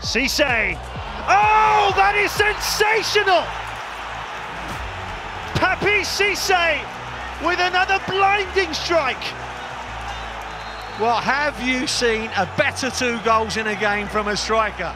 Cissé. Oh, that is sensational! Papiss Cissé with another blinding strike. Well, have you seen a better 2 goals in a game from a striker?